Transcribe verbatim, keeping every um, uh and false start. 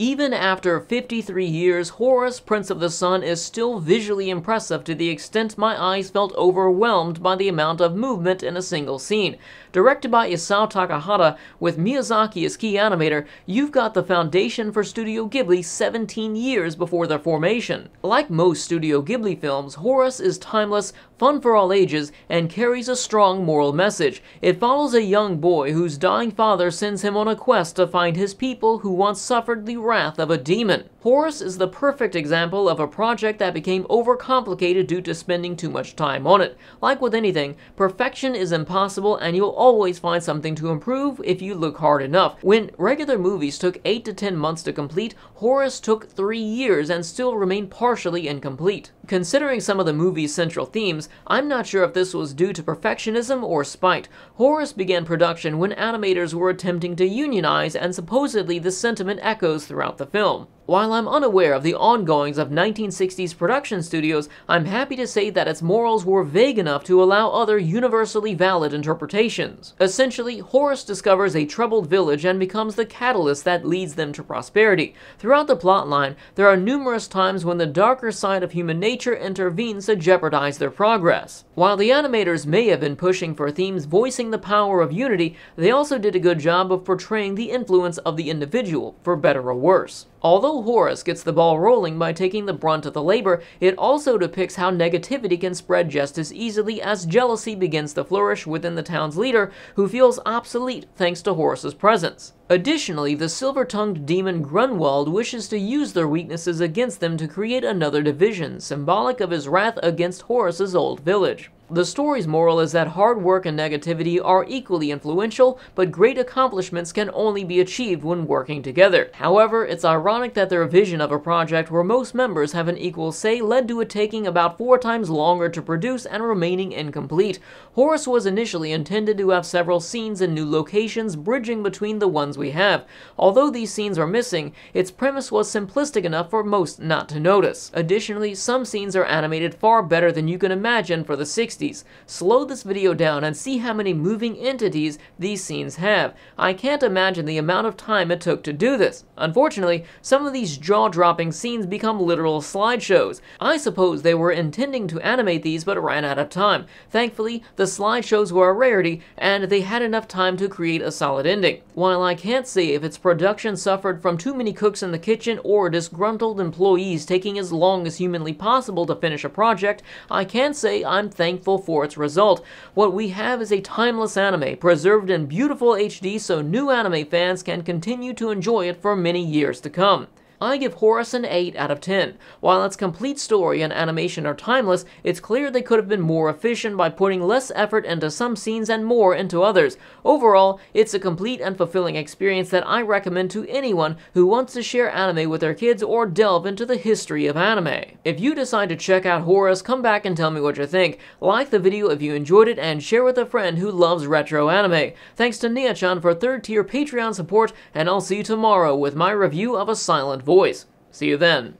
Even after fifty-three years, Horus, Prince of the Sun is still visually impressive to the extent my eyes felt overwhelmed by the amount of movement in a single scene. Directed by Isao Takahata, with Miyazaki as key animator, you've got the foundation for Studio Ghibli seventeen years before their formation. Like most Studio Ghibli films, Horus is timeless, fun for all ages, and carries a strong moral message. It follows a young boy whose dying father sends him on a quest to find his people who once suffered the wrath of a demon. Horus is the perfect example of a project that became overcomplicated due to spending too much time on it. Like with anything, perfection is impossible and you'll always find something to improve if you look hard enough. When regular movies took eight to ten months to complete, Horus took three years and still remained partially incomplete. Considering some of the movie's central themes, I'm not sure if this was due to perfectionism or spite. Horus began production when animators were attempting to unionize, and supposedly this sentiment echoes through throughout the film. While I'm unaware of the ongoings of nineteen sixties production studios, I'm happy to say that its morals were vague enough to allow other universally valid interpretations. Essentially, Horus discovers a troubled village and becomes the catalyst that leads them to prosperity. Throughout the plotline, there are numerous times when the darker side of human nature intervenes to jeopardize their progress. While the animators may have been pushing for themes voicing the power of unity, they also did a good job of portraying the influence of the individual, for better or worse. Although Horus gets the ball rolling by taking the brunt of the labor, it also depicts how negativity can spread just as easily, as jealousy begins to flourish within the town's leader, who feels obsolete thanks to Horus's presence. Additionally, the silver-tongued demon Grunwald wishes to use their weaknesses against them to create another division, symbolic of his wrath against Horus's old village. The story's moral is that hard work and negativity are equally influential, but great accomplishments can only be achieved when working together. However, it's ironic that their vision of a project where most members have an equal say led to it taking about four times longer to produce and remaining incomplete. Horus was initially intended to have several scenes in new locations bridging between the ones we have. Although these scenes are missing, its premise was simplistic enough for most not to notice. Additionally, some scenes are animated far better than you can imagine for the sixties. Slow this video down and see how many moving entities these scenes have. I can't imagine the amount of time it took to do this. Unfortunately, some of these jaw-dropping scenes become literal slideshows. I suppose they were intending to animate these but ran out of time. Thankfully, the slideshows were a rarity and they had enough time to create a solid ending. While I can't say if its production suffered from too many cooks in the kitchen or disgruntled employees taking as long as humanly possible to finish a project, I can say I'm thankful for its result. What we have is a timeless anime, preserved in beautiful H D so new anime fans can continue to enjoy it for many years to come. I give Horus an eight out of ten. While its complete story and animation are timeless, it's clear they could have been more efficient by putting less effort into some scenes and more into others. Overall, it's a complete and fulfilling experience that I recommend to anyone who wants to share anime with their kids or delve into the history of anime. If you decide to check out Horus, come back and tell me what you think. Like the video if you enjoyed it and share with a friend who loves retro anime. Thanks to Nia-chan for third tier Patreon support, and I'll see you tomorrow with my review of A Silent Voice. See you then.